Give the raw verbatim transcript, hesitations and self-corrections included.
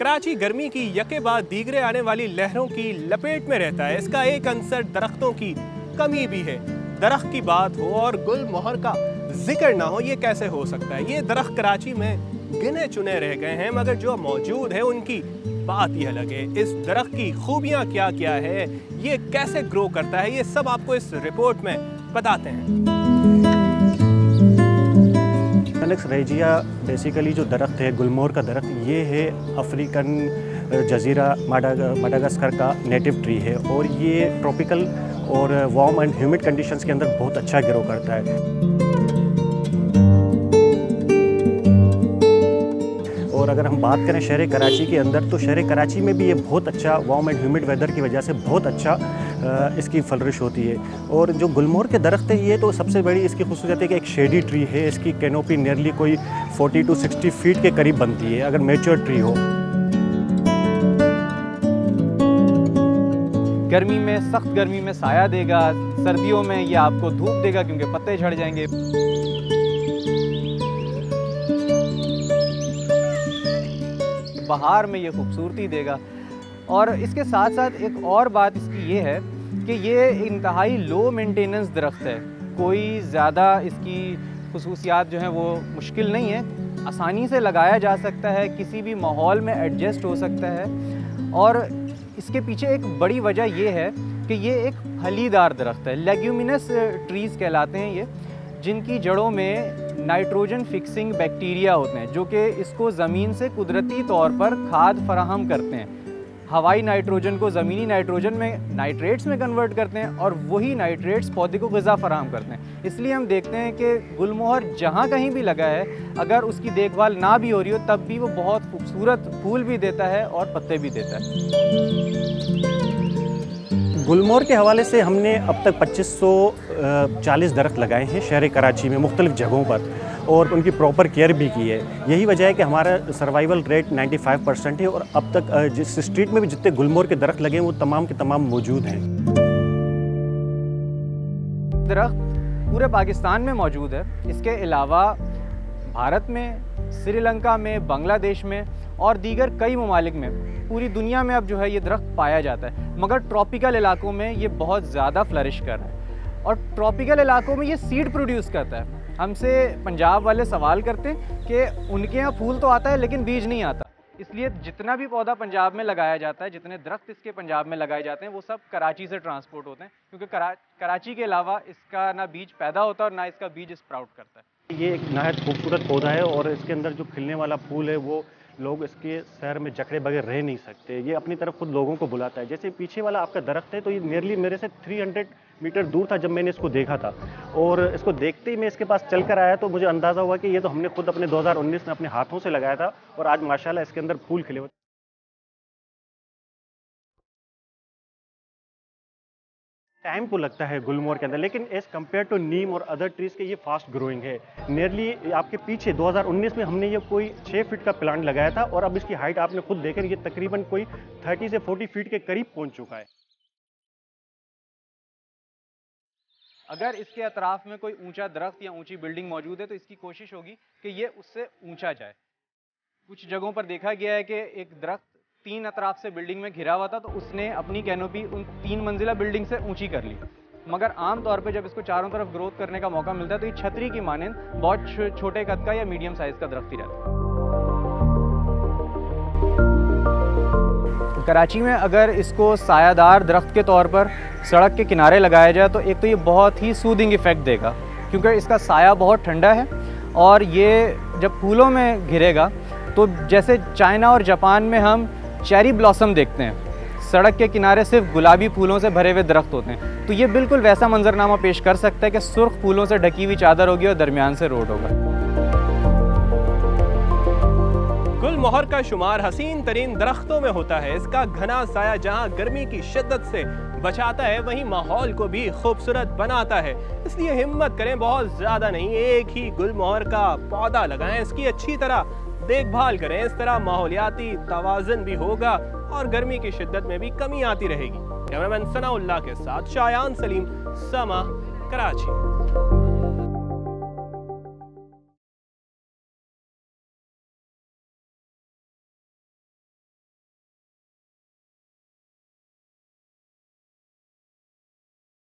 कराची गर्मी की यके बाद दीगरे आने वाली लहरों की लपेट में रहता है। इसका एक अंसर दरख्तों की कमी भी है। दरख्त की बात हो और गुल मोहर का जिक्र ना हो, ये कैसे हो सकता है। ये दरख्त कराची में गिने चुने रह गए हैं, मगर जो मौजूद है उनकी बात ही अलग है। इस दरख्त की खूबियाँ क्या क्या है, ये कैसे ग्रो करता है, ये सब आपको इस रिपोर्ट में बताते हैं। एलेक्स रेजिया बेसिकली जो दरख्त है, गुलमोहर का दरख्त, ये है अफ्रीकन जजीरा माडा माडागास्कर का नेटिव ट्री है और ये ट्रॉपिकल और वार्म एंड ह्यूमिड कंडीशंस के अंदर बहुत अच्छा ग्रो करता है। और अगर हम बात करें शहर कराची के अंदर, तो शहर कराची में भी ये बहुत अच्छा वार्म एंड ह्यूमिड वेदर की वजह से बहुत अच्छा इसकी फ्लरिश होती है। और जो गुलमोहर के दरख्त है, ये तो सबसे बड़ी इसकी खूबसूरती है कि एक शेडी ट्री है। इसकी कैनोपी नियरली कोई फोर्टी टू सिक्सटी फीट के करीब बनती है अगर मेच्योर ट्री हो। गर्मी में, सख्त गर्मी में साया देगा, सर्दियों में ये आपको धूप देगा क्योंकि पत्ते झड़ जाएंगे। बहार में ये खूबसूरती देगा। और इसके साथ साथ एक और बात इसकी ये है कि ये इंतहाई लो मेंटेनेंस दरख्त है। कोई ज़्यादा इसकी खसूसियात जो हैं वो मुश्किल नहीं है, आसानी से लगाया जा सकता है, किसी भी माहौल में एडजस्ट हो सकता है। और इसके पीछे एक बड़ी वजह ये है कि ये एक फलीदार दरख्त है। लेग्यूमिनस ट्रीज़ कहलाते हैं ये, जिनकी जड़ों में नाइट्रोजन फिक्सिंग बैक्टीरिया होते हैं जो कि इसको ज़मीन से कुदरती तौर पर खाद फराहम करते हैं। हवाई नाइट्रोजन को ज़मीनी नाइट्रोजन में, नाइट्रेट्स में कन्वर्ट करते हैं और वही नाइट्रेट्स पौधे को गज़ा फराहम करते हैं। इसलिए हम देखते हैं कि गुलमोहर जहाँ कहीं भी लगा है, अगर उसकी देखभाल ना भी हो रही हो, तब भी वो बहुत खूबसूरत फूल भी देता है और पत्ते भी देता है। गुलमोहर के हवाले से हमने अब तक पच्चीस सौ चालीस दरख्त लगाए हैं शहर कराची में मुख्तलिफ़ जगहों पर, और उनकी प्रॉपर केयर भी की है। यही वजह है कि हमारा सर्वाइवल रेट पचानवे परसेंट है और अब तक जिस स्ट्रीट में भी जितने गुलमोहर के दरख्त लगे हैं वो तमाम के तमाम मौजूद हैं। दरख्त पूरे पाकिस्तान में मौजूद है। इसके अलावा भारत में, श्रीलंका में, बांग्लादेश में और दीगर कई ममालिक में, पूरी दुनिया में अब जो है ये दरख्त पाया जाता है। मगर ट्रॉपिकल इलाकों में ये बहुत ज़्यादा फ्लरिश कर रहा है और ट्रॉपिकल इलाकों में ये सीड प्रोड्यूस करता है। हमसे पंजाब वाले सवाल करते हैं कि उनके यहाँ फूल तो आता है लेकिन बीज नहीं आता। इसलिए जितना भी पौधा पंजाब में लगाया जाता है, जितने दरख्त इसके पंजाब में लगाए जाते हैं, वो सब कराची से ट्रांसपोर्ट होते हैं क्योंकि करा, कराची के अलावा इसका ना बीज पैदा होता है और ना इसका बीज स्प्राउट करता है। ये एक नहायत खूबसूरत पौधा है और इसके अंदर जो खिलने वाला फूल है वो लोग इसके शहर में जकड़े बगैर रह नहीं सकते। ये अपनी तरफ खुद लोगों को बुलाता है। जैसे पीछे वाला आपका दरख्त है, तो ये नियरली मेरे से तीन सौ मीटर दूर था जब मैंने इसको देखा था, और इसको देखते ही मैं इसके पास चल कर आया तो मुझे अंदाज़ा हुआ कि ये तो हमने खुद अपने दो हज़ार उन्नीस में अपने हाथों से लगाया था और आज माशाल्लाह इसके अंदर फूल खिले हुए। टाइम को लगता है गुलमोहर के अंदर, लेकिन एज कम्पेयर टू नीम और अदर ट्रीज़ के ये फास्ट ग्रोइंग है। नियरली आपके पीछे दो हज़ार उन्नीस में हमने ये कोई छः फीट का प्लांट लगाया था और अब इसकी हाइट आपने खुद देखकर ये तकरीबन कोई तीस से चालीस फीट के करीब पहुंच चुका है। अगर इसके अतराफ में कोई ऊंचा दरख्त या ऊंची बिल्डिंग मौजूद है तो इसकी कोशिश होगी कि ये उससे ऊँचा जाए। कुछ जगहों पर देखा गया है कि एक दरख्त तीन अतराफ से बिल्डिंग में घिरा हुआ था तो उसने अपनी कैनोपी उन तीन मंजिला बिल्डिंग से ऊंची कर ली। मगर आम तौर पे जब इसको चारों तरफ ग्रोथ करने का मौका मिलता है तो ये छतरी की मानंद बहुत छोटे कद का या मीडियम साइज का दरख्त ही रहता है। कराची में अगर इसको सायादार दरख्त के तौर पर सड़क के किनारे लगाया जाए तो एक तो ये बहुत ही सूदिंग इफेक्ट देगा क्योंकि इसका साया बहुत ठंडा है, और ये जब फूलों में घिरेगा तो जैसे चाइना और जापान में हम चेरी ब्लॉसम देखते हैं, सड़क के किनारे सिर्फ गुलाबी फूलों से भरे हुए दरख्त होते हैं, तो ये बिल्कुल वैसा मंजरनामा पेश कर सकता है कि सुर्ख फूलों से ढकी हुई चादर होगी और दरमियान से रोड होगा। गुल मोहर का शुमार हसीन तरीन दरख्तों में होता है। इसका घना साया जहाँ गर्मी की शिद्दत से बचाता है, वहीं माहौल को भी खूबसूरत बनाता है। इसलिए हिम्मत करें, बहुत ज़्यादा नहीं, एक ही गुल मोहर का पौधा लगाएं, इसकी अच्छी तरह देखभाल करें। इस तरह माहौलियाती तवाज़ुन भी होगा और गर्मी की शिद्दत में भी कमी आती रहेगी। कैमरामैन सनाउल्लाह के साथ शायान सलीम, समा, कराची।